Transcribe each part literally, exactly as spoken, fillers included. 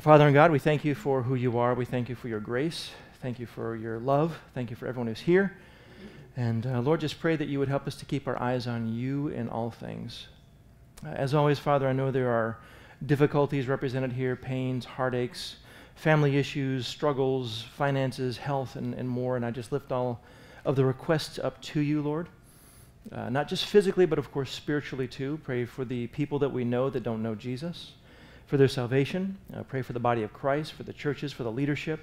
Father and God, we thank you for who you are. We thank you for your grace. Thank you for your love. Thank you for everyone who's here. And uh, Lord, just pray that you would help us to keep our eyes on you in all things. Uh, as always, Father, I know there are difficulties represented here, pains, heartaches, family issues, struggles, finances, health, and, and more. And I just lift all of the requests up to you, Lord. Uh, not just physically, but of course spiritually too. Pray for the people that we know that don't know Jesus, for their salvation. Uh, pray for the body of Christ, for the churches, for the leadership,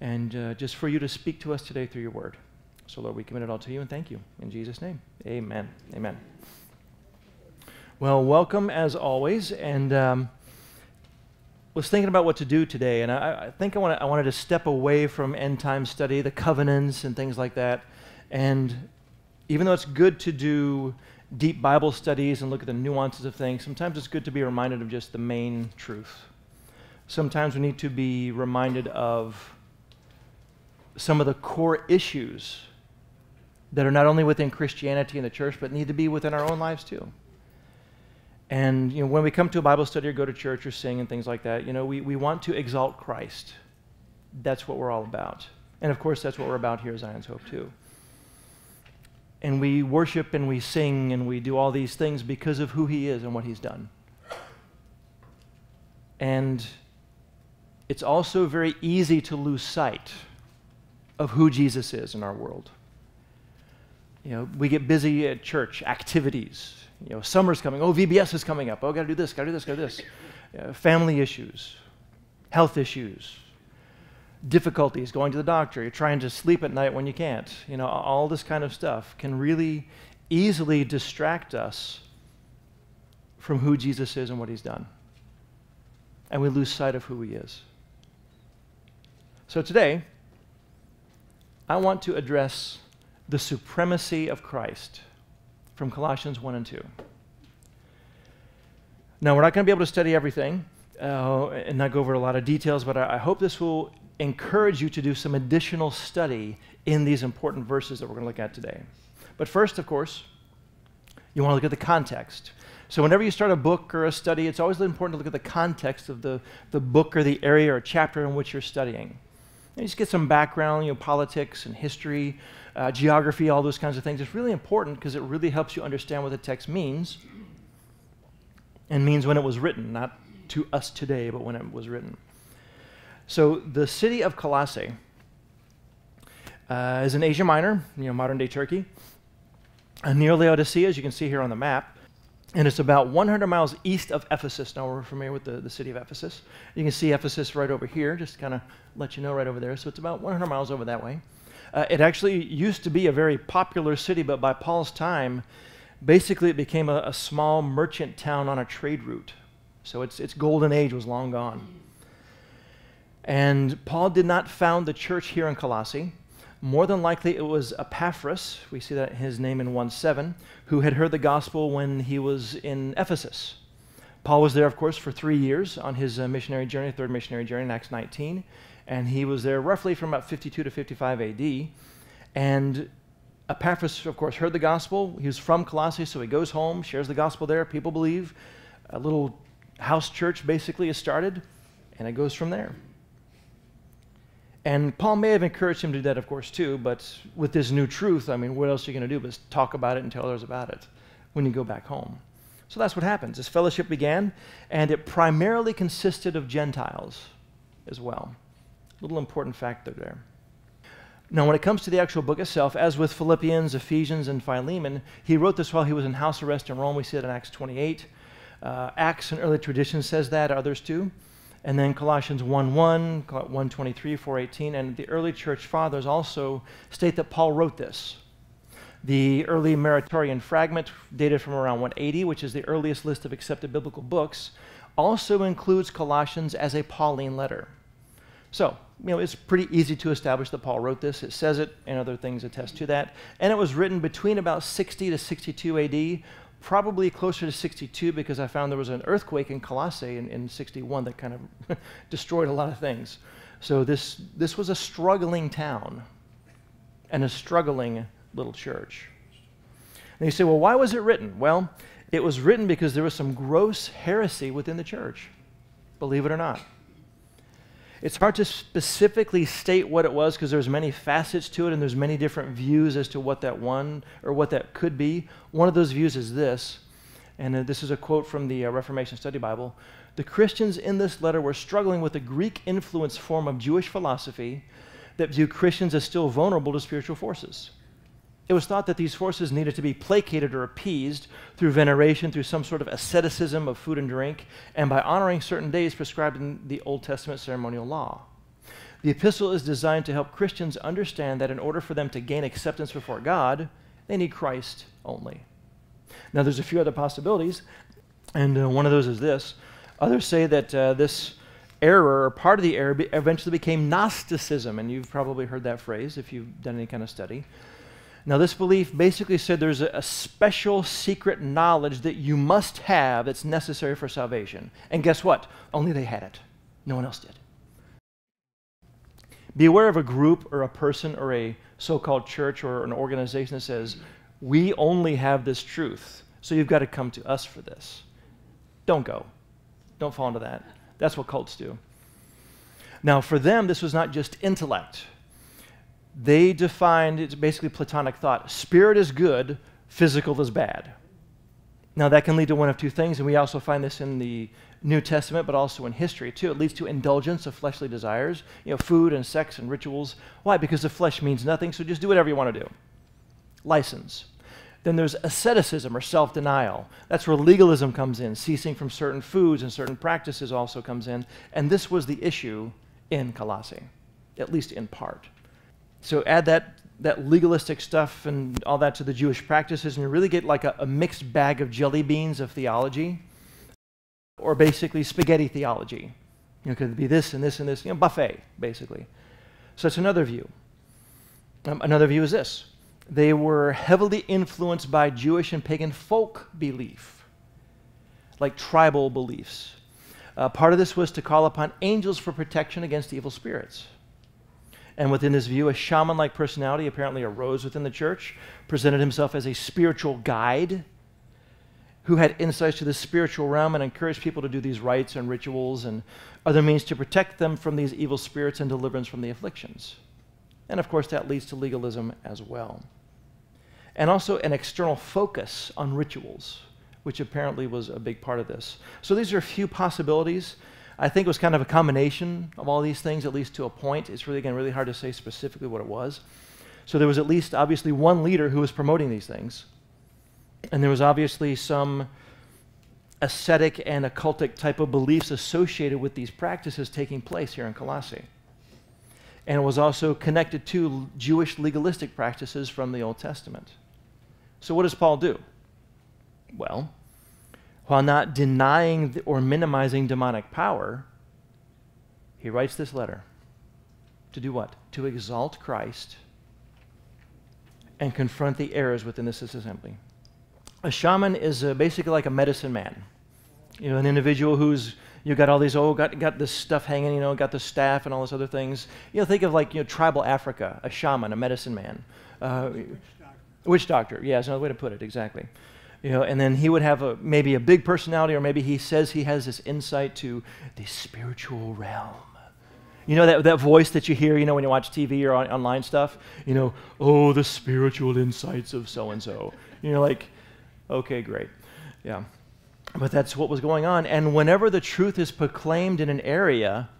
and uh, just for you to speak to us today through your word. So Lord, we commit it all to you and thank you. In Jesus' name, amen. Amen. Well, welcome as always, and um, was thinking about what to do today, and I, I think I, wanna, I wanted to step away from end time study, the covenants and things like that. And even though it's good to do deep Bible studies and look at the nuances of things, sometimes it's good to be reminded of just the main truth. Sometimes we need to be reminded of some of the core issues that are not only within Christianity and the church, but need to be within our own lives too. And you know, when we come to a Bible study or go to church or sing and things like that, you know, we, we want to exalt Christ. That's what we're all about. And of course, that's what we're about here at Zion's Hope too. And we worship and we sing and we do all these things because of who he is and what he's done. And it's also very easy to lose sight of who Jesus is in our world. You know, we get busy at church, activities. You know, summer's coming. Oh, V B S is coming up. Oh, gotta do this, gotta do this, gotta do this. Uh, family issues, health issues, difficulties, going to the doctor, you're trying to sleep at night when you can't. You know, all this kind of stuff can really easily distract us from who Jesus is and what he's done. And we lose sight of who he is. So today, I want to address the supremacy of Christ from Colossians one and two. Now, we're not going to be able to study everything uh, and not go over a lot of details, but I, I hope this will encourage you to do some additional study in these important verses that we're going to look at today. But first, of course, you want to look at the context. So whenever you start a book or a study, it's always important to look at the context of the, the book or the area or chapter in which you're studying. And you just get some background, you know, politics and history, uh, geography, all those kinds of things. It's really important because it really helps you understand what the text means and means when it was written, not to us today, but when it was written. So the city of Colossae uh, is in Asia Minor, you know, modern-day Turkey, and near Laodicea, as you can see here on the map, and it's about one hundred miles east of Ephesus. Now, we're familiar with the, the city of Ephesus. You can see Ephesus right over here, just kind of let you know right over there. So it's about one hundred miles over that way. Uh, it actually used to be a very popular city, but by Paul's time, basically it became a, a small merchant town on a trade route. So its, its golden age was long gone. And Paul did not found the church here in Colossae. More than likely, it was Epaphras, we see that his name in one seven, who had heard the gospel when he was in Ephesus. Paul was there, of course, for three years on his uh, missionary journey, third missionary journey in Acts nineteen, and he was there roughly from about fifty-two to fifty-five A D, and Epaphras, of course, heard the gospel. He was from Colossae, so he goes home, shares the gospel there, people believe. A little house church, basically, is started, and it goes from there. And Paul may have encouraged him to do that, of course, too, but with this new truth, I mean, what else are you going to do but talk about it and tell others about it when you go back home? So that's what happens. This fellowship began, and it primarily consisted of Gentiles as well. Little important factor there. Now, when it comes to the actual book itself, as with Philippians, Ephesians, and Philemon, he wrote this while he was in house arrest in Rome. We see it in Acts twenty-eight. Uh, Acts and early tradition says that, others too. And then Colossians one one, one twenty-three, four eighteen, and the early church fathers also state that Paul wrote this. The early Meritorian fragment, dated from around one eighty, which is the earliest list of accepted biblical books, also includes Colossians as a Pauline letter. So, you know, it's pretty easy to establish that Paul wrote this. It says it, and other things attest to that. And it was written between about sixty to sixty-two A D, probably closer to sixty-two, because I found there was an earthquake in Colossae in, in sixty-one that kind of destroyed a lot of things. So this, this was a struggling town and a struggling little church. And you say, well, why was it written? Well, it was written because there was some gross heresy within the church, believe it or not. It's hard to specifically state what it was because there's many facets to it and there's many different views as to what that one or what that could be. One of those views is this, and uh, this is a quote from the uh, Reformation Study Bible. The Christians in this letter were struggling with a Greek-influenced form of Jewish philosophy that viewed Christians as still vulnerable to spiritual forces. It was thought that these forces needed to be placated or appeased through veneration, through some sort of asceticism of food and drink, and by honoring certain days prescribed in the Old Testament ceremonial law. The epistle is designed to help Christians understand that in order for them to gain acceptance before God, they need Christ only. Now, there's a few other possibilities, and uh, one of those is this. Others say that uh, this error, or part of the error, be eventually became Gnosticism, and you've probably heard that phrase if you've done any kind of study. Now, this belief basically said there's a, a special secret knowledge that you must have that's necessary for salvation. And guess what? Only they had it. No one else did. Be aware of a group or a person or a so-called church or an organization that says, we only have this truth, so you've got to come to us for this. Don't go. Don't fall into that. That's what cults do. Now, for them, this was not just intellect. They defined, it's basically Platonic thought, spirit is good, physical is bad. Now that can lead to one of two things, and we also find this in the New Testament, but also in history too. It leads to indulgence of fleshly desires, you know, food and sex and rituals. Why? Because the flesh means nothing, so just do whatever you want to do. License. Then there's asceticism or self-denial. That's where legalism comes in, ceasing from certain foods and certain practices also comes in, and this was the issue in Colossae, at least in part. So add that, that legalistic stuff and all that to the Jewish practices, and you really get like a, a mixed bag of jelly beans of theology, or basically spaghetti theology. You know, could be this and this and this, you know, buffet, basically. So that's another view. Um, another view is this. They were heavily influenced by Jewish and pagan folk belief, like tribal beliefs. Uh, part of this was to call upon angels for protection against evil spirits. And within this view, a shaman-like personality apparently arose within the church, presented himself as a spiritual guide who had insights to the spiritual realm and encouraged people to do these rites and rituals and other means to protect them from these evil spirits and deliverance from the afflictions. And of course, that leads to legalism as well. And also an external focus on rituals, which apparently was a big part of this. So these are a few possibilities. I think it was kind of a combination of all these things, at least to a point. It's really, again, really hard to say specifically what it was. So there was at least, obviously, one leader who was promoting these things. And there was obviously some ascetic and occultic type of beliefs associated with these practices taking place here in Colossae. And it was also connected to Jewish legalistic practices from the Old Testament. So what does Paul do? Well, while not denying or minimizing demonic power, he writes this letter. To do what? To exalt Christ and confront the errors within this assembly. A shaman is uh, basically like a medicine man. You know, an individual who's, you got all these, oh, got, got this stuff hanging, you know, got the staff and all these other things. You know, think of like, you know, tribal Africa, a shaman, a medicine man. Uh, witch doctor. Witch doctor, yeah, that's another way to put it, exactly. You know, and then he would have a, maybe a big personality, or maybe he says he has this insight to the spiritual realm. You know, that, that voice that you hear, you know, when you watch T V or on, online stuff, you know, oh, the spiritual insights of so-and-so. You know, like, okay, great. Yeah. But that's what was going on. And whenever the truth is proclaimed in an area,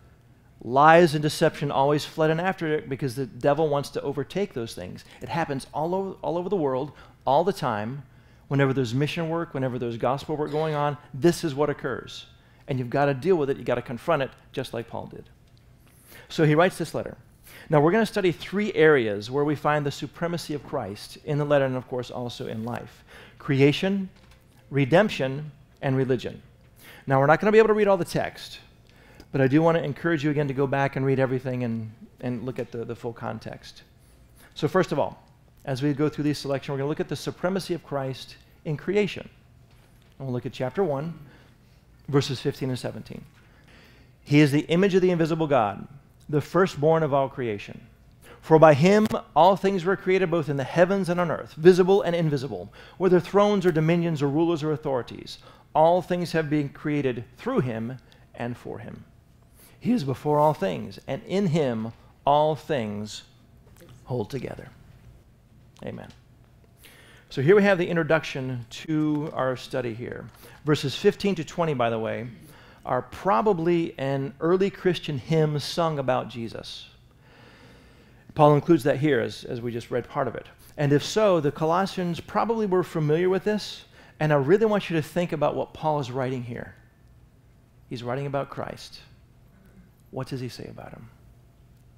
lies and deception always fled in after it because the devil wants to overtake those things. It happens all over, all over the world, all the time. Whenever there's mission work, whenever there's gospel work going on, this is what occurs. And you've got to deal with it. You've got to confront it, just like Paul did. So he writes this letter. Now, we're going to study three areas where we find the supremacy of Christ in the letter and, of course, also in life. Creation, redemption, and religion. Now, we're not going to be able to read all the text, but I do want to encourage you again to go back and read everything and, and look at the, the full context. So first of all, as we go through this selection, we're going to look at the supremacy of Christ in creation. And we'll look at chapter one, verses fifteen and seventeen. He is the image of the invisible God, the firstborn of all creation. For by him all things were created, both in the heavens and on earth, visible and invisible, whether thrones or dominions or rulers or authorities. All things have been created through him and for him. He is before all things, and in him all things hold together. Amen. So here we have the introduction to our study here. Verses fifteen to twenty, by the way, are probably an early Christian hymn sung about Jesus. Paul includes that here, as, as we just read part of it. And if so, the Colossians probably were familiar with this, and I really want you to think about what Paul is writing here. He's writing about Christ. What does he say about him?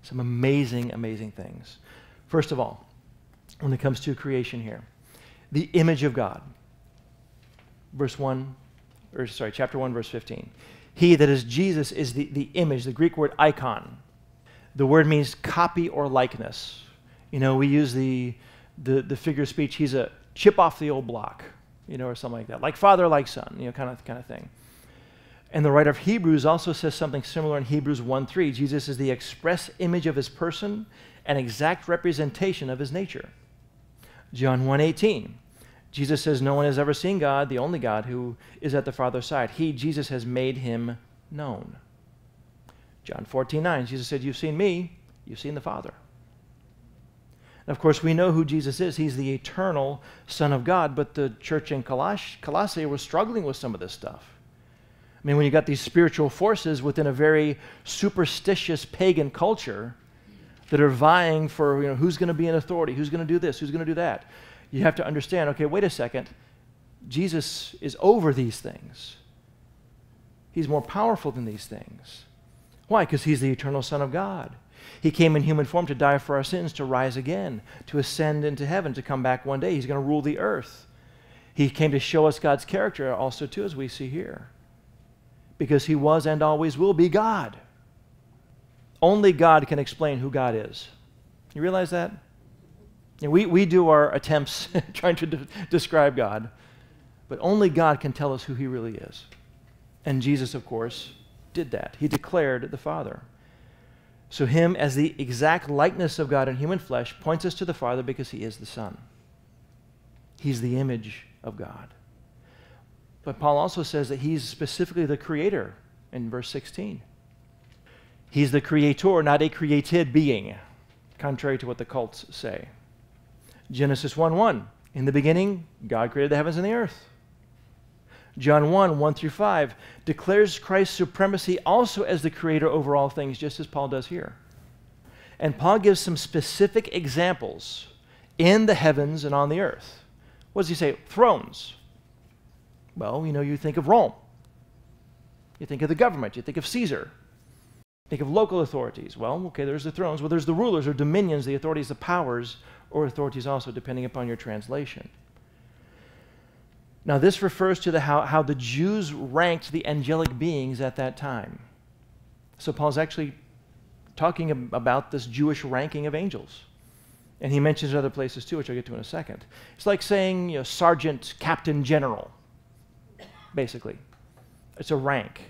Some amazing, amazing things. First of all, when it comes to creation here, the image of God. Verse one, or sorry, chapter one, verse fifteen. He, that is Jesus, is the, the image, the Greek word icon. The word means copy or likeness. You know, we use the, the, the figure of speech, he's a chip off the old block, you know, or something like that. Like father, like son, you know, kind of, kind of thing. And the writer of Hebrews also says something similar in Hebrews one three. Jesus is the express image of his person and exact representation of his nature. John one eighteen. Jesus says, no one has ever seen God, the only God who is at the Father's side. He, Jesus, has made him known. John fourteen nine, Jesus said, you've seen me, you've seen the Father. And of course, we know who Jesus is. He's the eternal Son of God, but the church in Coloss- Colossae was struggling with some of this stuff. I mean, when you got these spiritual forces within a very superstitious pagan culture that are vying for, you know, who's going to be in authority, who's going to do this, who's going to do that, you have to understand, okay, wait a second, Jesus is over these things. He's more powerful than these things. Why? Because he's the eternal Son of God. He came in human form to die for our sins, to rise again, to ascend into heaven, to come back one day. He's going to rule the earth. He came to show us God's character also too, as we see here, because he was and always will be God. Only God can explain who God is. You realize that? You know, we, we do our attempts trying to de- describe God, but only God can tell us who he really is. And Jesus, of course, did that. He declared the Father. So him as the exact likeness of God in human flesh points us to the Father because he is the Son. He's the image of God. But Paul also says that he's specifically the creator in verse sixteen. He's the creator, not a created being, contrary to what the cults say. Genesis one one, in the beginning, God created the heavens and the earth. John one, one through five, declares Christ's supremacy also as the creator over all things, just as Paul does here. And Paul gives some specific examples in the heavens and on the earth. What does he say? Thrones. Well, you know, you think of Rome. You think of the government. You think of Caesar. Think of local authorities. Well, okay, there's the thrones. Well, there's the rulers or dominions, the authorities, the powers, or authorities also, depending upon your translation. Now, this refers to the how, how the Jews ranked the angelic beings at that time. So Paul's actually talking ab- about this Jewish ranking of angels. And he mentions other places too, which I'll get to in a second. It's like saying, you know, sergeant, captain, general, basically. It's a rank.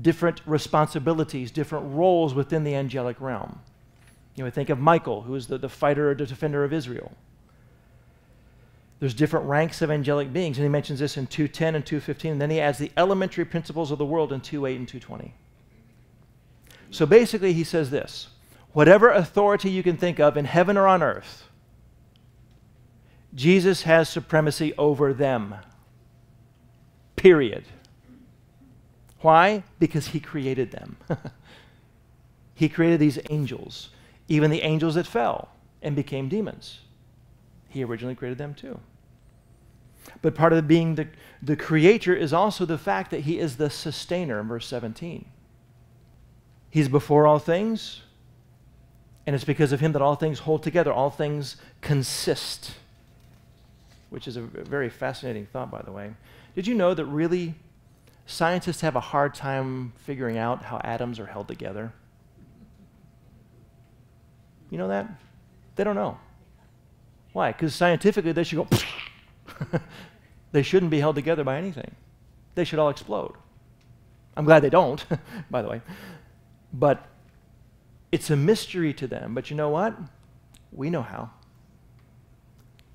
Different responsibilities, different roles within the angelic realm. You know, I think of Michael, who is the, the fighter or the defender of Israel. There's different ranks of angelic beings, and he mentions this in two ten and two fifteen, and then he adds the elementary principles of the world in two eight and two twenty. So basically he says this, whatever authority you can think of in heaven or on earth, Jesus has supremacy over them. Period. Why? Because he created them. He created these angels, even the angels that fell and became demons. He originally created them too. But part of being the, the creator is also the fact that he is the sustainer, verse seventeen. He's before all things, and it's because of him that all things hold together, all things consist, which is a very fascinating thought, by the way. Did you know that really scientists have a hard time figuring out how atoms are held together? You know that? They don't know. Why? Because scientifically they should go, they shouldn't be held together by anything. They should all explode. I'm glad they don't, by the way. But it's a mystery to them. But you know what? We know how.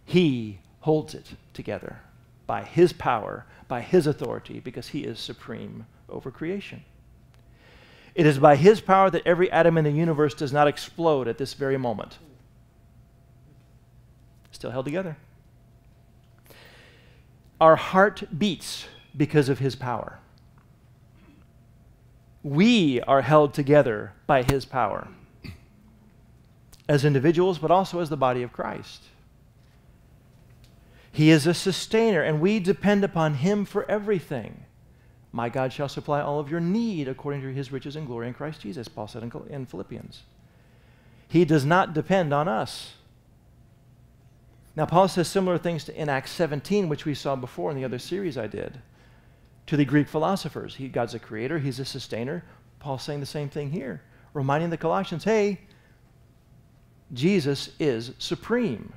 He holds it together by his power, by his authority, because he is supreme over creation. It is by his power that every atom in the universe does not explode at this very moment. Still held together. Our heart beats because of his power. We are held together by his power as individuals, but also as the body of Christ. He is a sustainer, and we depend upon him for everything. My God shall supply all of your need according to his riches and glory in Christ Jesus, Paul said in Philippians. He does not depend on us. Now, Paul says similar things in Acts seventeen, which we saw before in the other series I did, to the Greek philosophers. He, God's a creator. He's a sustainer. Paul's saying the same thing here, reminding the Colossians, hey, Jesus is supreme.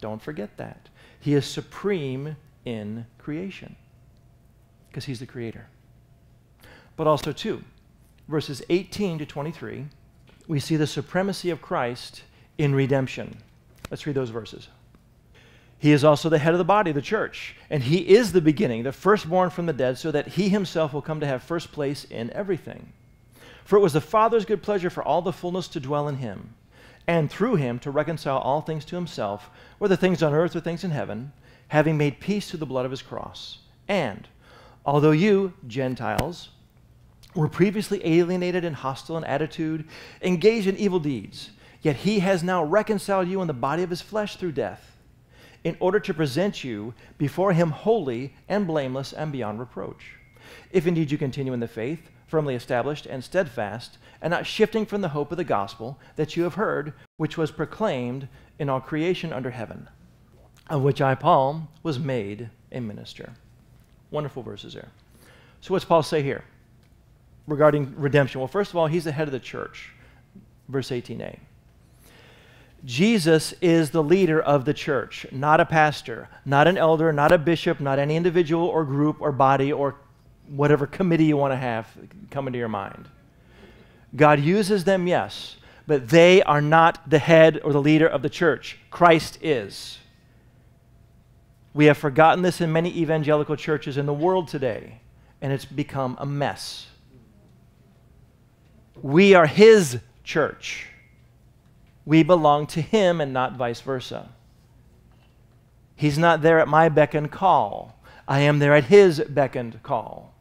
Don't forget that. He is supreme in creation because he's the creator. But also, too, verses eighteen to twenty-three, we see the supremacy of Christ in redemption. Let's read those verses. He is also the head of the body, the church, and he is the beginning, the firstborn from the dead, so that he himself will come to have first place in everything. For it was the Father's good pleasure for all the fullness to dwell in him, and through him to reconcile all things to himself, whether things on earth or things in heaven, having made peace through the blood of his cross. And although you, Gentiles, were previously alienated and hostile in attitude, engaged in evil deeds, yet he has now reconciled you in the body of his flesh through death, in order to present you before him holy and blameless and beyond reproach. If indeed you continue in the faith, firmly established and steadfast, and not shifting from the hope of the gospel that you have heard, which was proclaimed in all creation under heaven, of which I, Paul, was made a minister. Wonderful verses there. So what's Paul say here regarding redemption? Well, first of all, he's the head of the church, verse eighteen a. Jesus is the leader of the church, not a pastor, not an elder, not a bishop, not any individual or group or body or whatever committee you want to have come into your mind. God uses them, yes, but they are not the head or the leader of the church. Christ is. We have forgotten this in many evangelical churches in the world today, and it's become a mess. We are his church. We belong to him and not vice versa. He's not there at my beck and call. I am there at his beck and call.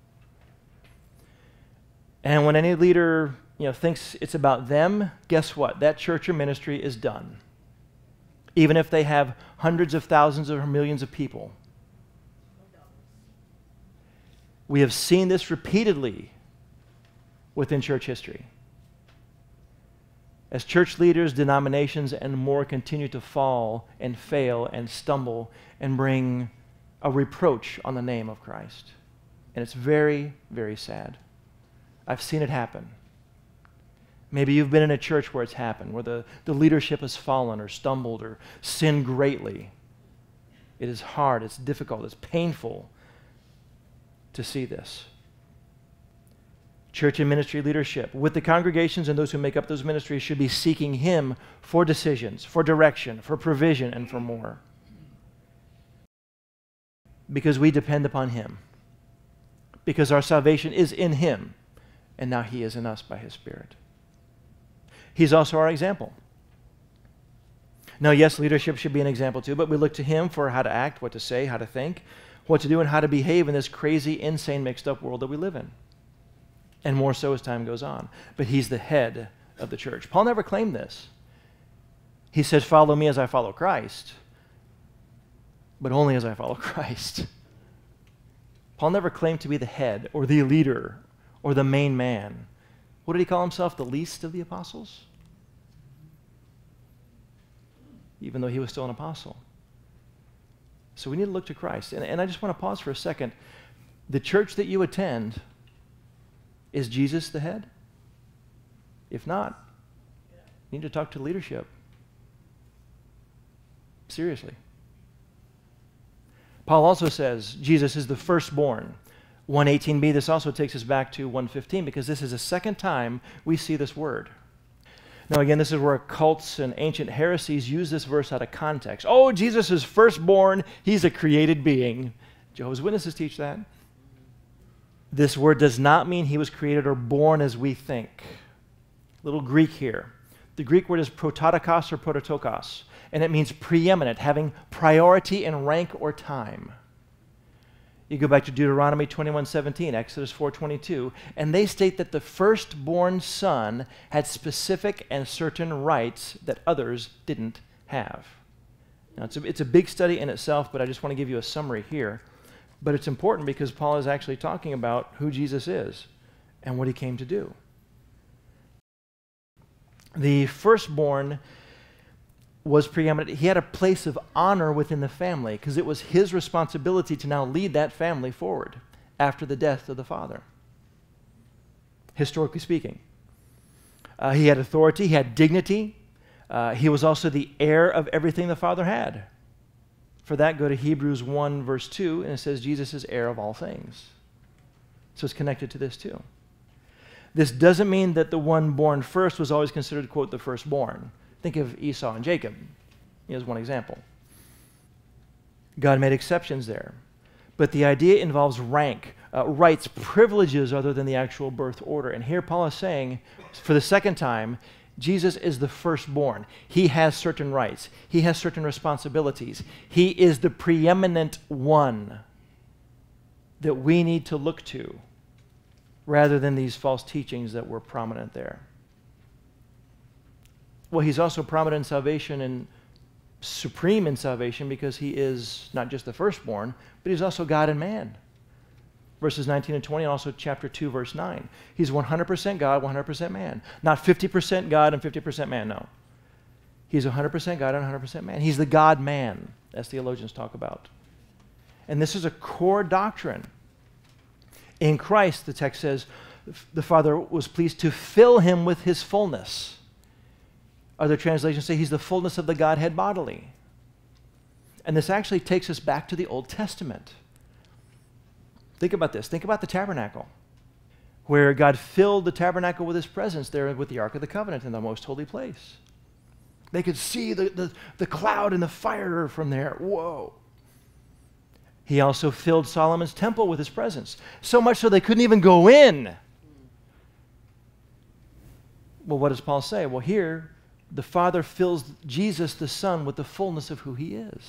And when any leader, you know, thinks it's about them, guess what? That church or ministry is done. Even if they have hundreds of thousands or millions of people. We have seen this repeatedly within church history. As church leaders, denominations, and more continue to fall and fail and stumble and bring a reproach on the name of Christ. And it's very, very sad. I've seen it happen. Maybe you've been in a church where it's happened, where the, the leadership has fallen or stumbled or sinned greatly. It is hard, it's difficult, it's painful to see this. Church and ministry leadership, with the congregations and those who make up those ministries, should be seeking him for decisions, for direction, for provision, and for more. Because we depend upon him. Because our salvation is in him, and now he is in us by his Spirit. He's also our example. Now, yes, leadership should be an example too, but we look to him for how to act, what to say, how to think, what to do, and how to behave in this crazy, insane, mixed-up world that we live in. And more so as time goes on. But he's the head of the church. Paul never claimed this. He said, follow me as I follow Christ, but only as I follow Christ. Paul never claimed to be the head or the leader or the main man. What did he call himself? The least of the apostles? Even though he was still an apostle. So we need to look to Christ. And, and I just want to pause for a second. The church that you attend, is Jesus the head? If not, you need to talk to leadership. Seriously. Paul also says Jesus is the firstborn. one eighteen b, this also takes us back to one fifteen, because this is the second time we see this word. Now again, this is where cults and ancient heresies use this verse out of context. Oh, Jesus is firstborn. He's a created being. Jehovah's Witnesses teach that. This word does not mean he was created or born as we think. Little Greek here. The Greek word is prototokos or prototokos, and it means preeminent, having priority in rank or time. You go back to Deuteronomy twenty-one seventeen, Exodus four twenty-two, and they state that the firstborn son had specific and certain rights that others didn't have. Now, it's a, it's a big study in itself, but I just want to give you a summary here. But it's important because Paul is actually talking about who Jesus is and what he came to do. The firstborn was preeminent. He had a place of honor within the family because it was his responsibility to now lead that family forward after the death of the father, historically speaking. Uh, he had authority. He had dignity. Uh, he was also the heir of everything the father had. For that, go to Hebrews one, verse two, and it says Jesus is heir of all things. So it's connected to this too. This doesn't mean that the one born first was always considered, quote, the firstborn. Think of Esau and Jacob as one example. God made exceptions there. But the idea involves rank, uh, rights, privileges other than the actual birth order. And here Paul is saying, for the second time, Jesus is the firstborn. He has certain rights. He has certain responsibilities. He is the preeminent one that we need to look to, rather than these false teachings that were prominent there. Well, he's also prominent in salvation and supreme in salvation because he is not just the firstborn, but he's also God and man. Verses nineteen and twenty, and also chapter two, verse nine. He's one hundred percent God, one hundred percent man. Not fifty percent God and fifty percent man, no. He's one hundred percent God and one hundred percent man. He's the God-man, as theologians talk about. And this is a core doctrine. In Christ, the text says, the Father was pleased to fill him with his fullness. Other translations say he's the fullness of the Godhead bodily. And this actually takes us back to the Old Testament. Think about this. Think about the tabernacle, where God filled the tabernacle with his presence there with the Ark of the Covenant in the most holy place. They could see the, the, the cloud and the fire from there. Whoa. He also filled Solomon's temple with his presence, so much so they couldn't even go in. Well, what does Paul say? Well, here, the Father fills Jesus, the Son, with the fullness of who he is.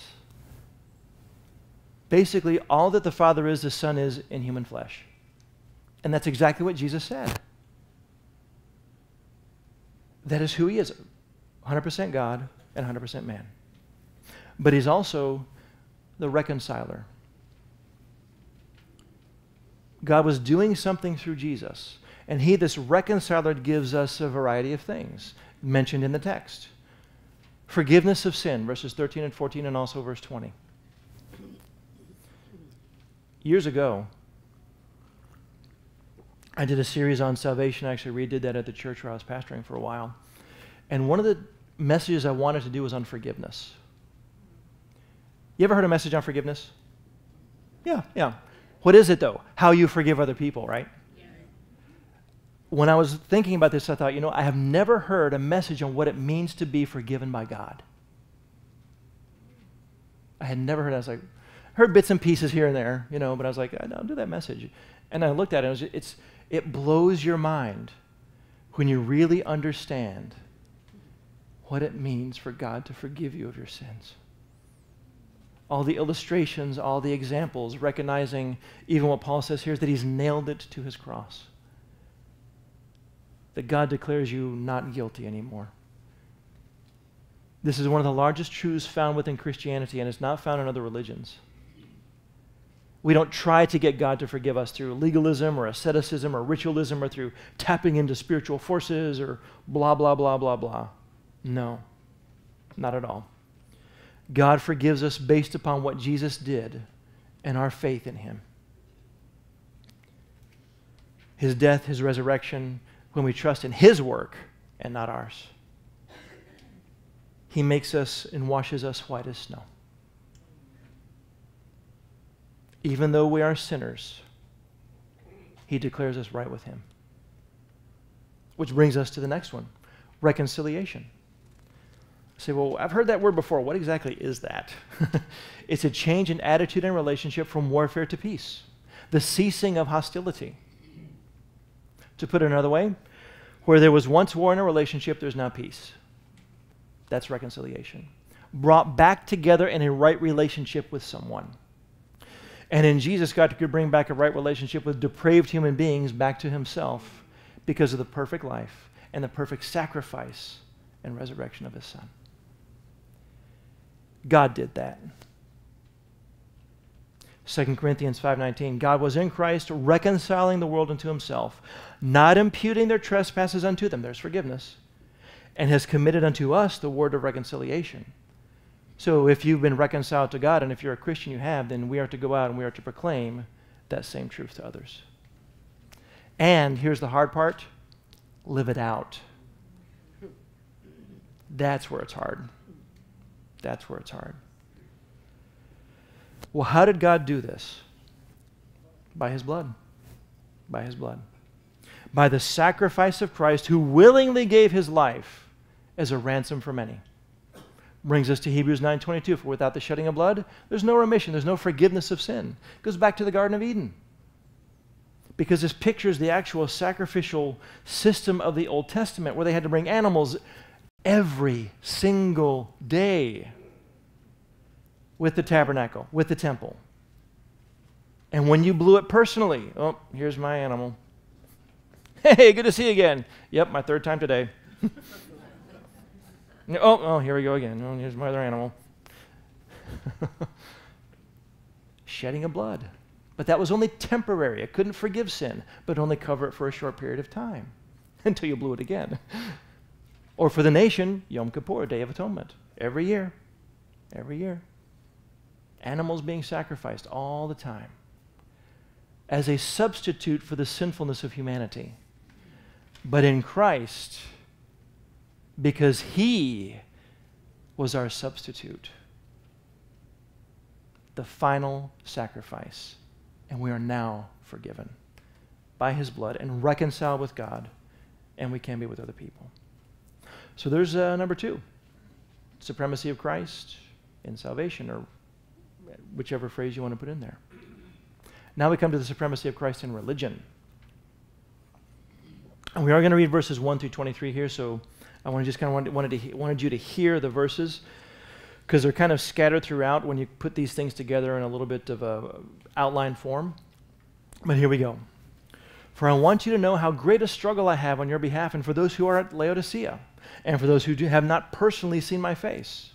Basically, all that the Father is, the Son is in human flesh. And that's exactly what Jesus said. That is who he is, one hundred percent God and one hundred percent man. But he's also the reconciler. God was doing something through Jesus, and he, this reconciler, gives us a variety of things mentioned in the text. Forgiveness of sin, verses thirteen and fourteen, and also verse twenty. Years ago, I did a series on salvation. I actually redid that at the church where I was pastoring for a while. And one of the messages I wanted to do was on forgiveness. You ever heard a message on forgiveness? Yeah, yeah. What is it, though? How you forgive other people, right? Yeah. When I was thinking about this, I thought, you know, I have never heard a message on what it means to be forgiven by God. I had never heard. I was like, heard bits and pieces here and there, you know, but I was like, I don't do that message. And I looked at it, and it, was, it's, it blows your mind when you really understand what it means for God to forgive you of your sins. All the illustrations, all the examples, recognizing even what Paul says here is that he's nailed it to his cross. That God declares you not guilty anymore. This is one of the largest truths found within Christianity, and it's not found in other religions. We don't try to get God to forgive us through legalism or asceticism or ritualism or through tapping into spiritual forces or blah, blah, blah, blah, blah. No, not at all. God forgives us based upon what Jesus did and our faith in him. His death, his resurrection, when we trust in his work and not ours. He makes us and washes us white as snow. Even though we are sinners, he declares us right with him. Which brings us to the next one, reconciliation. Say, well, I've heard that word before. What exactly is that? It's a change in attitude and relationship from warfare to peace. the ceasing of hostility. To put it another way, where there was once war in a relationship, there's now peace. That's reconciliation. Brought back together in a right relationship with someone. And in Jesus, God could bring back a right relationship with depraved human beings back to himself because of the perfect life and the perfect sacrifice and resurrection of his son. God did that. Second Corinthians five nineteen, God was in Christ reconciling the world unto himself, not imputing their trespasses unto them. There's forgiveness. And has committed unto us the word of reconciliation. So if you've been reconciled to God, and if you're a Christian, you have, then we are to go out and we are to proclaim that same truth to others. And here's the hard part, live it out. That's where it's hard. That's where it's hard. Well, how did God do this? By his blood. By his blood. By the sacrifice of Christ, who willingly gave his life as a ransom for many. Brings us to Hebrews nine twenty-two, for without the shedding of blood, there's no remission, there's no forgiveness of sin. It goes back to the Garden of Eden. Because this pictures the actual sacrificial system of the Old Testament, where they had to bring animals every single day with the tabernacle, with the temple. And when you blew it personally, oh, here's my animal. Hey, good to see you again. Yep, my third time today. oh, oh, here we go again. Oh, here's my other animal. Shedding of blood. But that was only temporary. It couldn't forgive sin, but only cover it for a short period of time until you blew it again. Or for the nation, Yom Kippur, Day of Atonement. Every year. Every year. Animals being sacrificed all the time as a substitute for the sinfulness of humanity. But in Christ, because he was our substitute, the final sacrifice, and we are now forgiven by his blood and reconciled with God, and we can be with other people. So there's uh, number two, supremacy of Christ in salvation, or whichever phrase you want to put in there. Now we come to the supremacy of Christ in religion. And we are going to read verses one through twenty-three here, so I want to just kind of wanted, wanted, to, wanted you to hear the verses, because they're kind of scattered throughout when you put these things together in a little bit of a outline form. But here we go. For I want you to know how great a struggle I have on your behalf, and for those who are at Laodicea, and for those who do have not personally seen my face,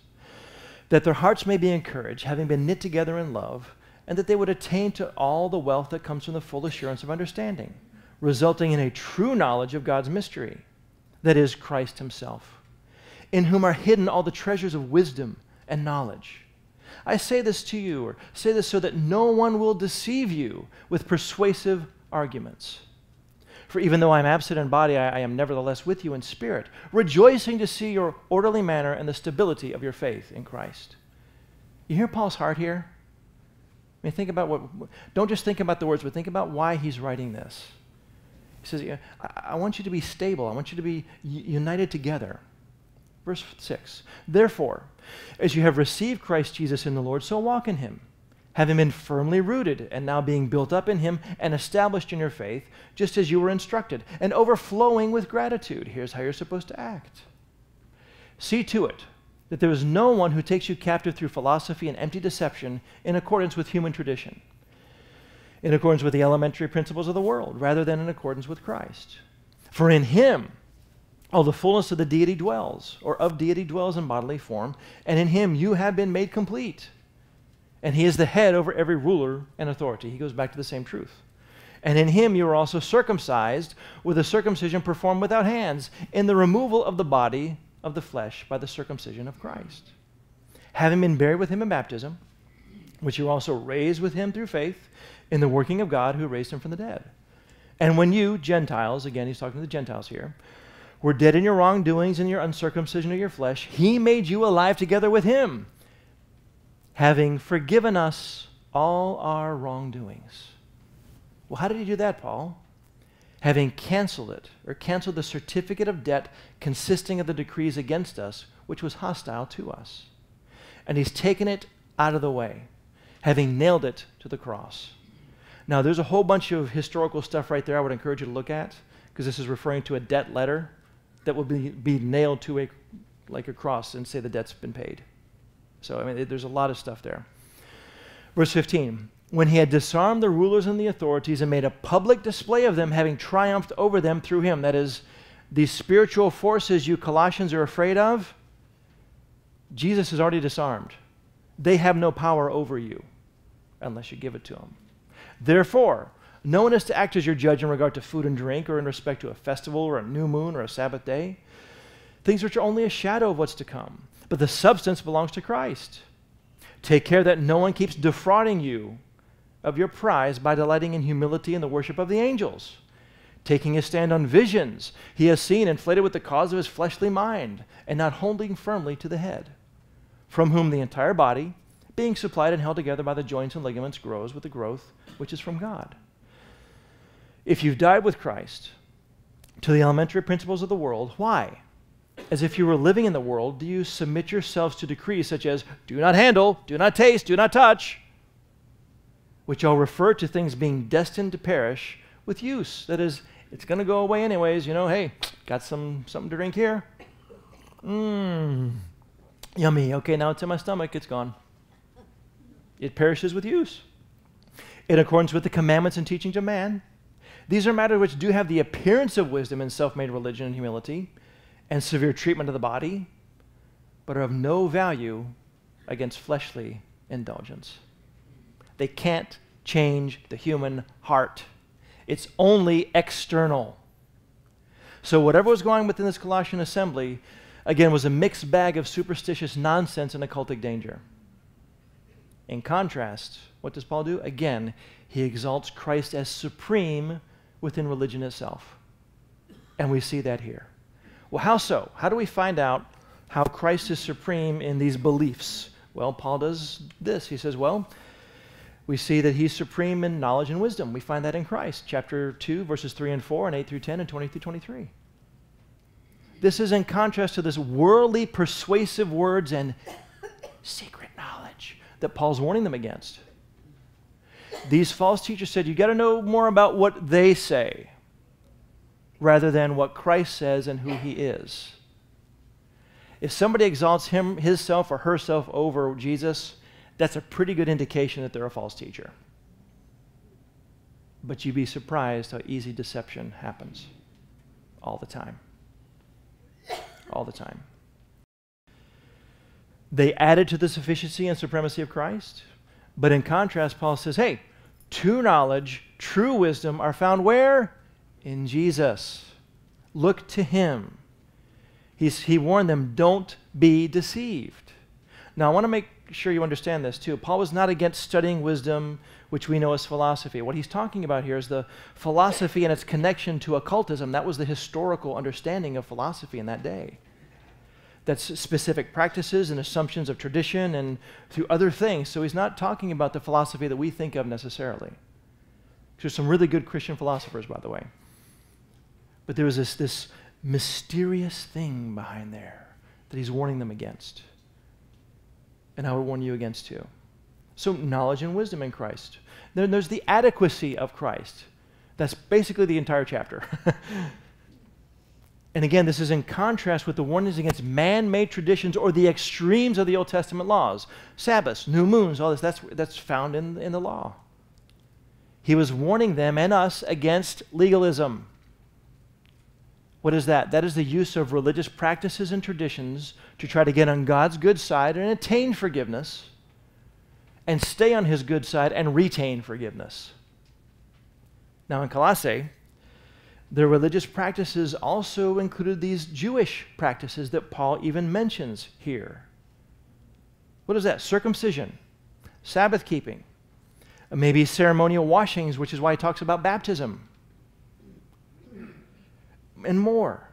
that their hearts may be encouraged, having been knit together in love, and that they would attain to all the wealth that comes from the full assurance of understanding, resulting in a true knowledge of God's mystery, that is, Christ himself, in whom are hidden all the treasures of wisdom and knowledge. I say this to you, or say this so that no one will deceive you with persuasive arguments. For even though I am absent in body, I, I am nevertheless with you in spirit, rejoicing to see your orderly manner and the stability of your faith in Christ. You hear Paul's heart here? I mean, think about what, don't just think about the words, but think about why he's writing this. He says, I, I want you to be stable. I want you to be united together. Verse six, therefore, as you have received Christ Jesus in the Lord, so walk in him, having been firmly rooted and now being built up in him and established in your faith, just as you were instructed, and overflowing with gratitude. Here's how you're supposed to act. See to it that there is no one who takes you captive through philosophy and empty deception in accordance with human tradition, in accordance with the elementary principles of the world, rather than in accordance with Christ. For in him all the fullness of the deity dwells, or of deity dwells in bodily form, and in him you have been made complete. And he is the head over every ruler and authority. He goes back to the same truth. And in him you are also circumcised with a circumcision performed without hands, in the removal of the body of the flesh by the circumcision of Christ, having been buried with him in baptism, which you also raised with him through faith in the working of God who raised him from the dead. And when you, Gentiles, again he's talking to the Gentiles here, were dead in your wrongdoings and your uncircumcision of your flesh, he made you alive together with him, having forgiven us all our wrongdoings. Well, how did he do that, Paul? Having canceled it, or canceled the certificate of debt consisting of the decrees against us, which was hostile to us. And he's taken it out of the way, having nailed it to the cross. Now, there's a whole bunch of historical stuff right there I would encourage you to look at, because this is referring to a debt letter that will be, be nailed to a, like a cross and say the debt's been paid. So, I mean, it, there's a lot of stuff there. Verse fifteen, when he had disarmed the rulers and the authorities and made a public display of them, having triumphed over them through him. That is, these spiritual forces you Colossians are afraid of, Jesus has already disarmed. They have no power over you unless you give it to them. Therefore, no one is to act as your judge in regard to food and drink, or in respect to a festival or a new moon or a Sabbath day, things which are only a shadow of what's to come. But the substance belongs to Christ. Take care that no one keeps defrauding you of your prize by delighting in humility and the worship of the angels, taking his stand on visions he has seen, inflated with the cause of his fleshly mind, and not holding firmly to the head, from whom the entire body, being supplied and held together by the joints and ligaments, grows with the growth which is from God. If you've died with Christ to the elementary principles of the world, why, as if you were living in the world, do you submit yourselves to decrees such as do not handle, do not taste, do not touch, which all refer to things being destined to perish with use? That is, it's going to go away anyways. You know, hey, got some something to drink here. Mmm, yummy. Okay, now it's in my stomach. It's gone. It perishes with use. In accordance with the commandments and teachings of man, these are matters which do have the appearance of wisdom in self-made religion and humility and severe treatment of the body, but are of no value against fleshly indulgence. They can't change the human heart. It's only external. So whatever was going on within this Colossian assembly, again, was a mixed bag of superstitious nonsense and occultic danger. In contrast, what does Paul do? Again, he exalts Christ as supreme within religion itself. And we see that here. Well, how so? How do we find out how Christ is supreme in these beliefs? Well, Paul does this. He says, well, we see that he's supreme in knowledge and wisdom. We find that in Christ, chapter two, verses three and four, and eight through ten, and twenty through twenty-three. This is in contrast to this worldly, persuasive words and secret knowledge that Paul's warning them against. These false teachers said, you got to know more about what they say rather than what Christ says and who he is. If somebody exalts him, himself or herself over Jesus, that's a pretty good indication that they're a false teacher. But you'd be surprised how easy deception happens all the time. All the time. They added to the sufficiency and supremacy of Christ. But in contrast, Paul says, hey, true knowledge, true wisdom are found where? In Jesus. Look to him. He's, he warned them, don't be deceived. Now, I want to make sure you understand this too. Paul was not against studying wisdom, which we know as philosophy. What he's talking about here is the philosophy and its connection to occultism. That was the historical understanding of philosophy in that day. That's specific practices and assumptions of tradition and through other things. So he's not talking about the philosophy that we think of necessarily. There's some really good Christian philosophers, by the way. But there was this, this mysterious thing behind there that he's warning them against. And I would warn you against too. So knowledge and wisdom in Christ. Then there's the adequacy of Christ. That's basically the entire chapter. And again, this is in contrast with the warnings against man-made traditions or the extremes of the Old Testament laws. Sabbaths, new moons, all this, that's, that's found in, in the law. He was warning them and us against legalism. What is that? That is the use of religious practices and traditions to try to get on God's good side and attain forgiveness, and stay on his good side and retain forgiveness. Now in Colossae, their religious practices also included these Jewish practices that Paul even mentions here. What is that? Circumcision, Sabbath keeping, maybe ceremonial washings, which is why he talks about baptism, and more.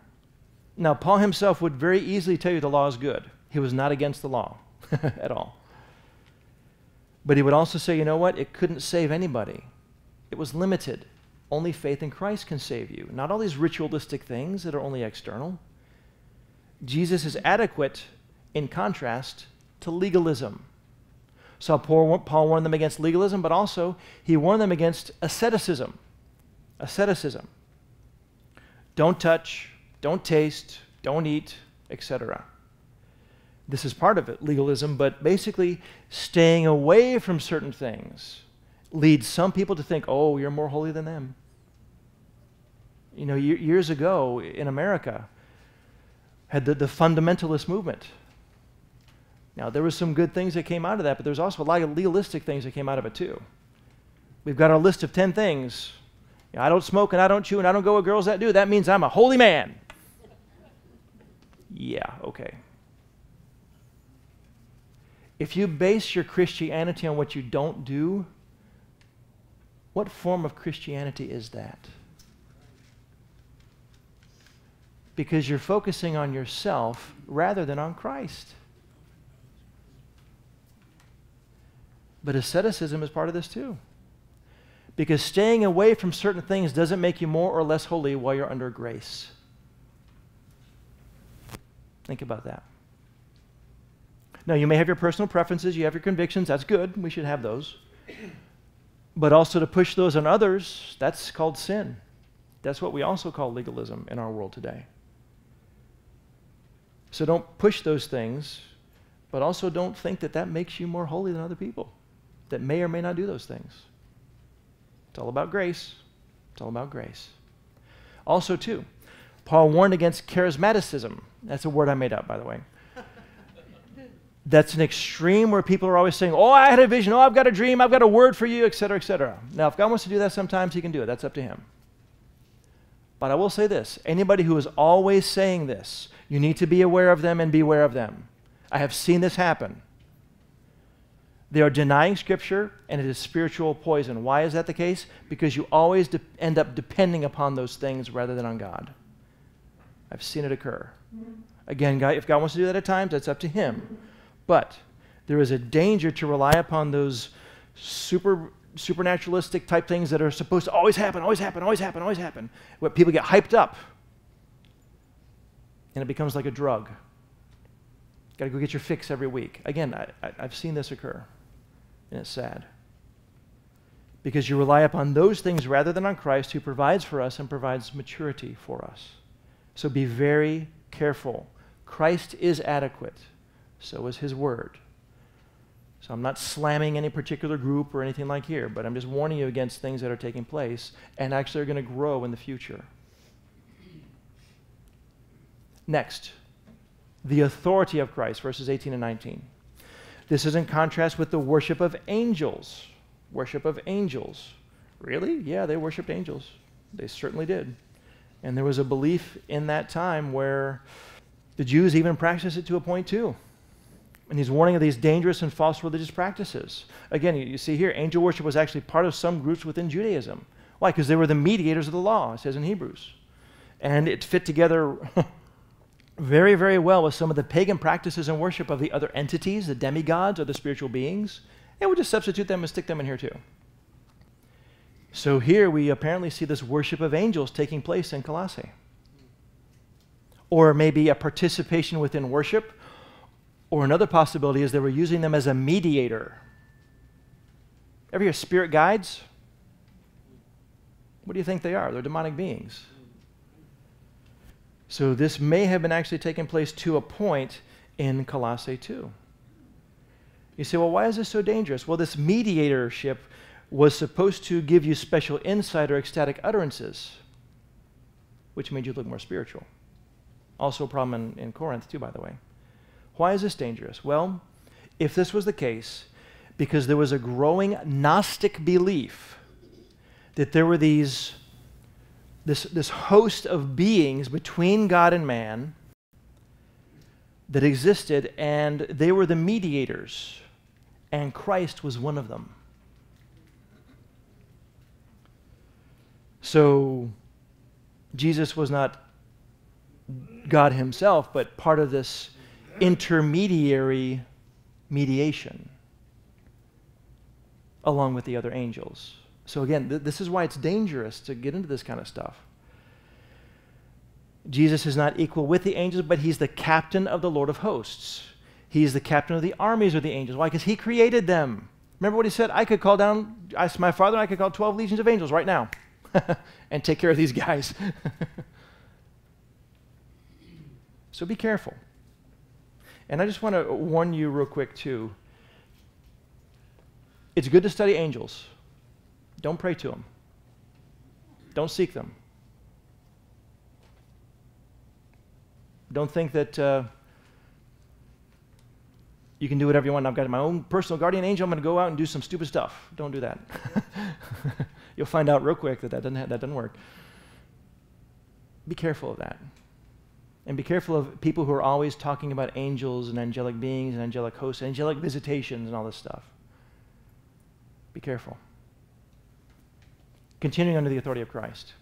Now, Paul himself would very easily tell you the law is good. He was not against the law at all. But he would also say, you know what? It couldn't save anybody. It was limited. Only faith in Christ can save you. Not all these ritualistic things that are only external. Jesus is adequate in contrast to legalism. So Paul warned them against legalism, but also he warned them against asceticism. Asceticism. Don't touch, don't taste, don't eat, et cetera. This is part of it, legalism, but basically staying away from certain things leads some people to think, oh, you're more holy than them. You know, years ago in America, had the, the fundamentalist movement. Now, there were some good things that came out of that, but there's also a lot of legalistic things that came out of it, too. We've got our list of ten things. You know, I don't smoke, and I don't chew, and I don't go with girls that do. That means I'm a holy man. Yeah, okay. If you base your Christianity on what you don't do, what form of Christianity is that? Because you're focusing on yourself rather than on Christ. But asceticism is part of this too. Because staying away from certain things doesn't make you more or less holy while you're under grace. Think about that. Now, you may have your personal preferences, you have your convictions, that's good, we should have those. But also to push those on others, that's called sin. That's what we also call legalism in our world today. So don't push those things, but also don't think that that makes you more holy than other people that may or may not do those things. It's all about grace. It's all about grace. Also, too, Paul warned against charismaticism. That's a word I made up, by the way. That's an extreme where people are always saying, oh, I had a vision, oh, I've got a dream, I've got a word for you, et cetera, et cetera. Now, if God wants to do that sometimes, he can do it. That's up to him. But I will say this, anybody who is always saying this, you need to be aware of them and beware of them. I have seen this happen. They are denying Scripture, and it is spiritual poison. Why is that the case? Because you always end up depending upon those things rather than on God. I've seen it occur. Again, God, if God wants to do that at times, that's up to him. But there is a danger to rely upon those super... supernaturalistic type things that are supposed to always happen, always happen, always happen, always happen, where people get hyped up and it becomes like a drug. Got to go get your fix every week. Again, I, I, I've seen this occur, and it's sad. Because you rely upon those things rather than on Christ, who provides for us and provides maturity for us. So be very careful. Christ is adequate. So is his word. So I'm not slamming any particular group or anything like here, but I'm just warning you against things that are taking place and actually are going to grow in the future. Next, the authority of Christ, verses eighteen and nineteen. This is in contrast with the worship of angels. Worship of angels. Really? Yeah, they worshiped angels. They certainly did. And there was a belief in that time where the Jews even practiced it to a point too. And he's warning of these dangerous and false religious practices. Again, you, you see here, angel worship was actually part of some groups within Judaism. Why? Because they were the mediators of the law, it says in Hebrews. And it fit together very, very well with some of the pagan practices and worship of the other entities, the demigods or the spiritual beings. And we just substitute them and stick them in here too. So here we apparently see this worship of angels taking place in Colossae. Or maybe a participation within worship. Or another possibility is they were using them as a mediator. Ever hear spirit guides? What do you think they are? They're demonic beings. So this may have been actually taking place to a point in Colossae too. You say, well, why is this so dangerous? Well, this mediatorship was supposed to give you special insight or ecstatic utterances, which made you look more spiritual. Also a problem in, in Corinth too, by the way. Why is this dangerous? Well, if this was the case, because there was a growing Gnostic belief that there were these, this, this host of beings between God and man that existed, and they were the mediators, and Christ was one of them. So Jesus was not God himself, but part of this intermediary mediation along with the other angels. So again, th this is why it's dangerous to get into this kind of stuff. Jesus is not equal with the angels, but he's the captain of the Lord of hosts. He's the captain of the armies of the angels. Why? Because he created them. Remember what he said? I could call down, I, my father, and I could call twelve legions of angels right now and take care of these guys. So be careful. And I just want to warn you real quick too. It's good to study angels. Don't pray to them. Don't seek them. Don't think that uh, you can do whatever you want. I've got my own personal guardian angel. I'm going to go out and do some stupid stuff. Don't do that. You'll find out real quick that that doesn't, have, that doesn't work. Be careful of that. And be careful of people who are always talking about angels and angelic beings and angelic hosts, angelic visitations and all this stuff. Be careful. Continuing under the authority of Christ.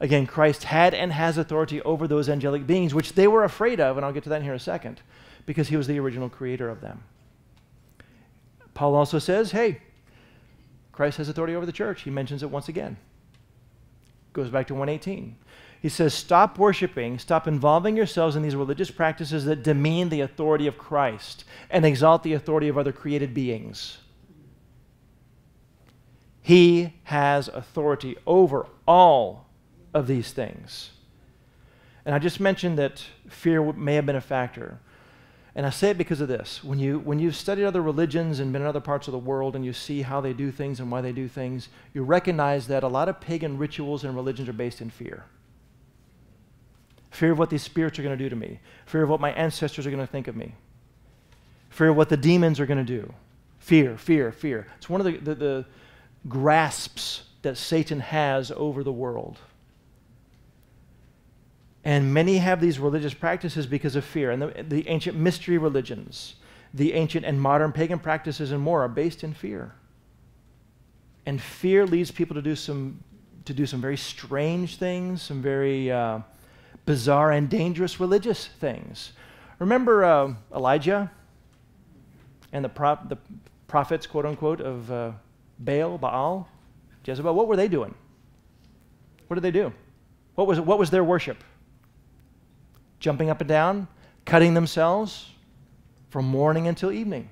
Again, Christ had and has authority over those angelic beings, which they were afraid of, and I'll get to that in here in a second, because he was the original creator of them. Paul also says, hey, Christ has authority over the church. He mentions it once again. Goes back to one eighteen. He says, stop worshiping, stop involving yourselves in these religious practices that demean the authority of Christ and exalt the authority of other created beings. He has authority over all of these things. And I just mentioned that fear may have been a factor. And I say it because of this. When, you, when you've studied other religions and been in other parts of the world and you see how they do things and why they do things, you recognize that a lot of pagan rituals and religions are based in fear. Fear of what these spirits are going to do to me. Fear of what my ancestors are going to think of me. Fear of what the demons are going to do. Fear, fear, fear. It's one of the, the, the grasps that Satan has over the world. And many have these religious practices because of fear. And the, the ancient mystery religions, the ancient and modern pagan practices and more are based in fear. And fear leads people to do some, to do some very strange things, some very uh, bizarre and dangerous religious things. Remember uh, Elijah and the, pro the prophets, quote unquote, of uh, Baal, Baal, Jezebel? What were they doing? What did they do? What was, what was their worship? Jumping up and down, cutting themselves from morning until evening.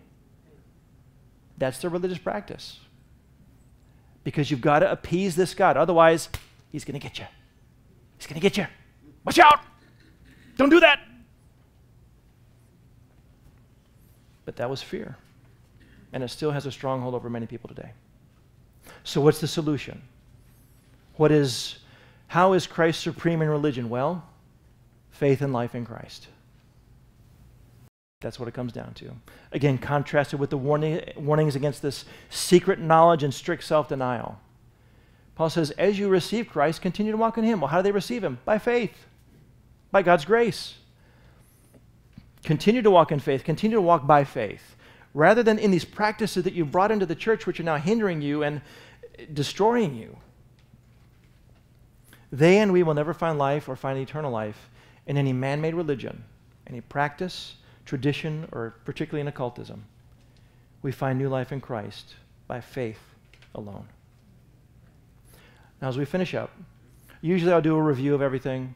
That's their religious practice. Because you've got to appease this God. Otherwise, he's going to get you. He's going to get you. Watch out. Don't do that. But that was fear. And it still has a stronghold over many people today. So what's the solution? What is, how is Christ supreme in religion? Well, faith and life in Christ. That's what it comes down to. Again, contrasted with the warning, warnings against this secret knowledge and strict self-denial. Paul says, as you receive Christ, continue to walk in him. Well, how do they receive him? By faith, by God's grace. Continue to walk in faith, continue to walk by faith, rather than in these practices that you've brought into the church, which are now hindering you and destroying you. They and we will never find life or find eternal life in any man-made religion, any practice, tradition, or particularly in occultism. We find new life in Christ by faith alone. Now, as we finish up, usually I'll do a review of everything,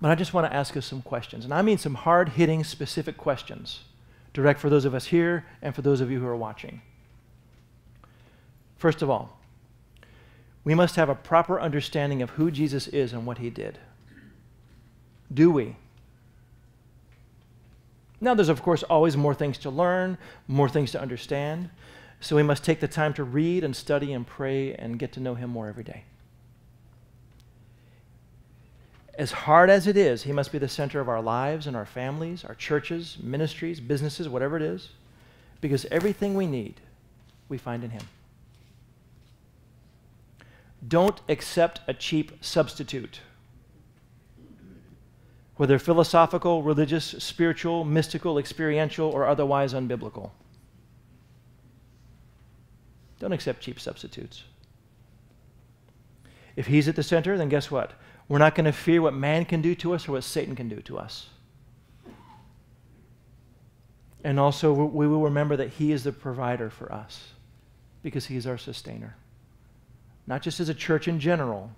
but I just want to ask us some questions, and I mean some hard-hitting, specific questions, direct for those of us here and for those of you who are watching. First of all, we must have a proper understanding of who Jesus is and what he did. Do we? Now, there's, of course, always more things to learn, more things to understand, so we must take the time to read and study and pray and get to know him more every day. As hard as it is, he must be the center of our lives and our families, our churches, ministries, businesses, whatever it is, because everything we need, we find in him. Don't accept a cheap substitute. Whether philosophical, religious, spiritual, mystical, experiential, or otherwise unbiblical. Don't accept cheap substitutes. If he's at the center, then guess what? We're not going to fear what man can do to us or what Satan can do to us. And also, we will remember that he is the provider for us because he is our sustainer. Not just as a church in general,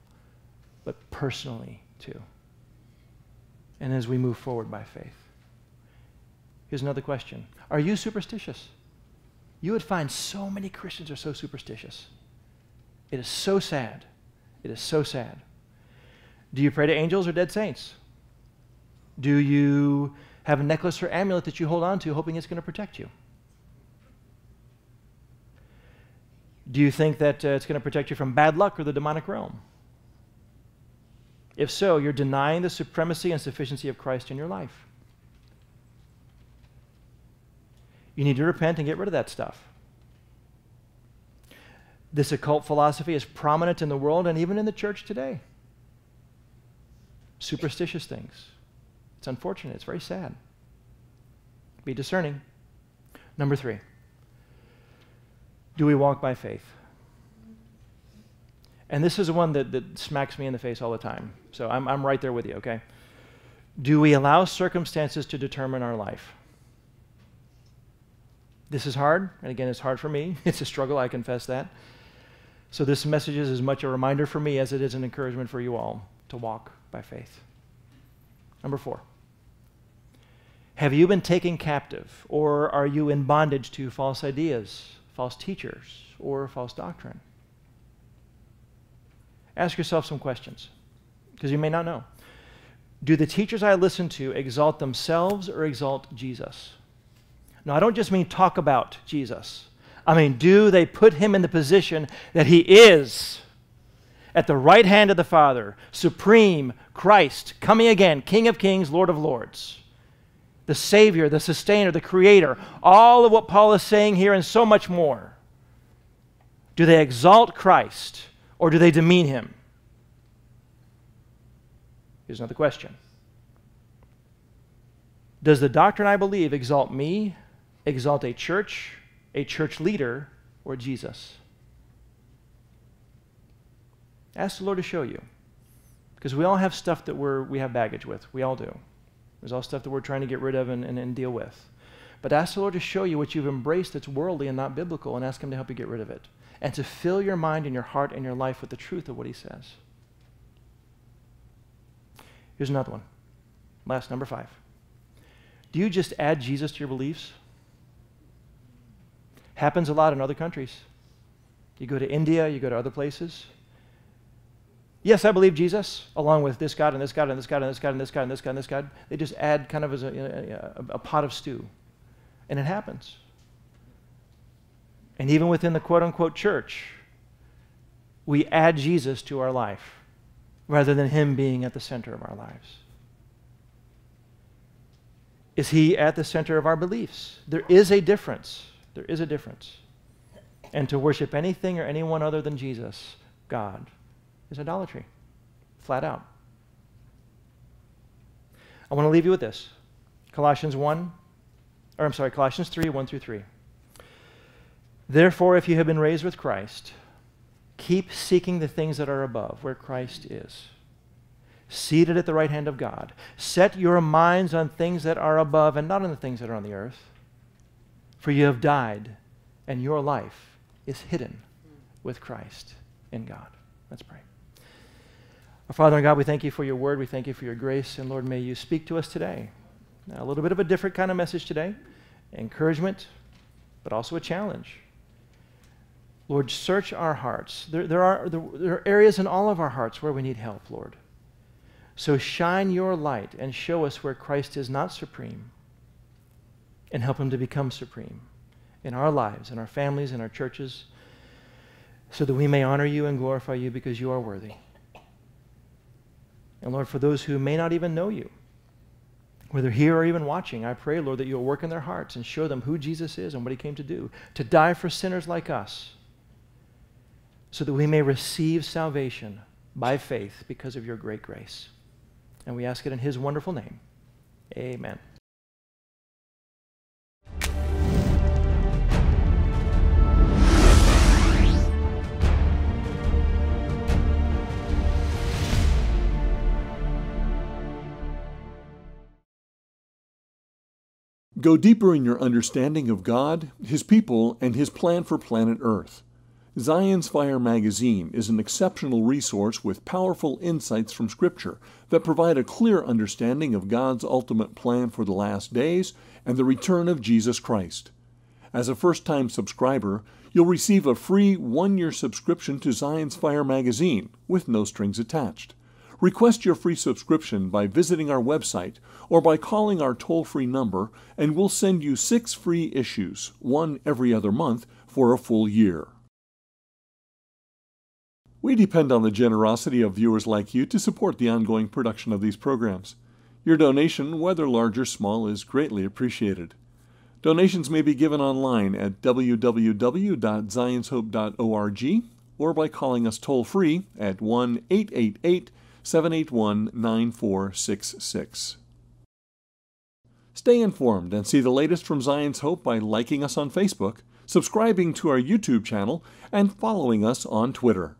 but personally too. And as we move forward by faith. Here's another question. Are you superstitious? You would find so many Christians are so superstitious. It is so sad. It is so sad. Do you pray to angels or dead saints? Do you have a necklace or amulet that you hold on to hoping it's going to protect you? Do you think that uh, it's going to protect you from bad luck or the demonic realm? If so, you're denying the supremacy and sufficiency of Christ in your life. You need to repent and get rid of that stuff. This occult philosophy is prominent in the world and even in the church today. Superstitious things. It's unfortunate. It's very sad. Be discerning. Number three. Do we walk by faith? And this is one that, that smacks me in the face all the time. So I'm, I'm right there with you, okay? Do we allow circumstances to determine our life? This is hard, and again, it's hard for me. It's a struggle, I confess that. So this message is as much a reminder for me as it is an encouragement for you all to walk by faith. Number four. Have you been taken captive, or are you in bondage to false ideas, false teachers, or false doctrine? Ask yourself some questions, because you may not know. Do the teachers I listen to exalt themselves or exalt Jesus? Now, I don't just mean talk about Jesus. I mean, do they put him in the position that he is at the right hand of the Father, supreme Christ, coming again, King of Kings, Lord of Lords, the Savior, the Sustainer, the Creator, all of what Paul is saying here and so much more. Do they exalt Christ or do they demean him? Here's another question. Does the doctrine I believe exalt me? Exalt a church, a church leader, or Jesus? Ask the Lord to show you. Because we all have stuff that we're, we have baggage with. We all do. There's all stuff that we're trying to get rid of and, and, and deal with. But ask the Lord to show you what you've embraced that's worldly and not biblical, and ask him to help you get rid of it. And to fill your mind and your heart and your life with the truth of what he says. Here's another one. Last, number five. Do you just add Jesus to your beliefs? Happens a lot in other countries. You go to India, you go to other places. Yes, I believe Jesus, along with this God and this God and this God and this God and this God and this God and this God. They just add kind of as a, you know, a, a pot of stew. And it happens. And even within the quote-unquote church, we add Jesus to our life rather than him being at the center of our lives. Is he at the center of our beliefs? There is a difference. There is a difference. And to worship anything or anyone other than Jesus, God, is idolatry, flat out. I want to leave you with this. Colossians one, or I'm sorry, Colossians three, one through three. Therefore, if you have been raised with Christ, keep seeking the things that are above, where Christ is, seated at the right hand of God. Set your minds on things that are above and not on the things that are on the earth. For you have died, and your life is hidden with Christ in God. Let's pray. Our Father and God, we thank you for your word. We thank you for your grace. And Lord, may you speak to us today. Now, a little bit of a different kind of message today. Encouragement, but also a challenge. Lord, search our hearts. There, there are, there, there are areas in all of our hearts where we need help, Lord. So shine your light and show us where Christ is not supreme and help him to become supreme in our lives, in our families, in our churches, so that we may honor you and glorify you because you are worthy. And Lord, for those who may not even know you, whether here or even watching, I pray, Lord, that you'll work in their hearts and show them who Jesus is and what he came to do, to die for sinners like us, so that we may receive salvation by faith because of your great grace. And we ask it in his wonderful name. Amen. Go deeper in your understanding of God, his people, and his plan for planet Earth. Zion's Fire Magazine is an exceptional resource with powerful insights from Scripture that provide a clear understanding of God's ultimate plan for the last days and the return of Jesus Christ. As a first-time subscriber, you'll receive a free one-year subscription to Zion's Fire Magazine with no strings attached. Request your free subscription by visiting our website or by calling our toll-free number, and we'll send you six free issues, one every other month, for a full year. We depend on the generosity of viewers like you to support the ongoing production of these programs. Your donation, whether large or small, is greatly appreciated. Donations may be given online at w w w dot zions hope dot org or by calling us toll-free at one eight eight eight, seven eight one, nine four six six. Stay informed and see the latest from Zion's Hope by liking us on Facebook, subscribing to our YouTube channel, and following us on Twitter.